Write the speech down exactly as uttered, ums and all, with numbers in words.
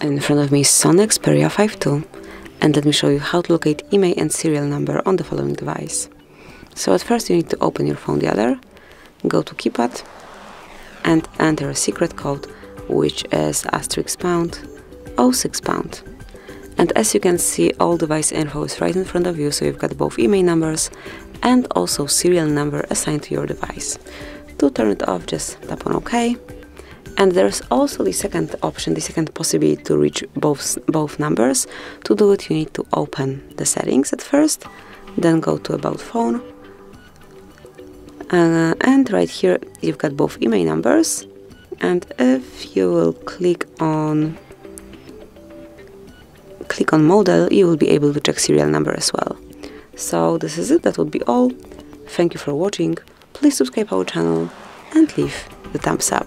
In front of me is Sony Xperia five two, and let me show you how to locate I M E I and serial number on the following device. So at first you need to open your phone dialer, go to keypad and enter a secret code, which is asterisk pound oh six pound. And as you can see, all device info is right in front of you, so you've got both I M E I numbers and also serial number assigned to your device. To turn it off, just tap on OK. And there's also the second option, the second possibility to reach both, both numbers. To do it, you need to open the settings at first, then go to About Phone. Uh, and right here, you've got both I M E I numbers. And if you will click on click on model, you will be able to check serial number as well. So this is it, that would be all. Thank you for watching, please subscribe our channel and leave the thumbs up.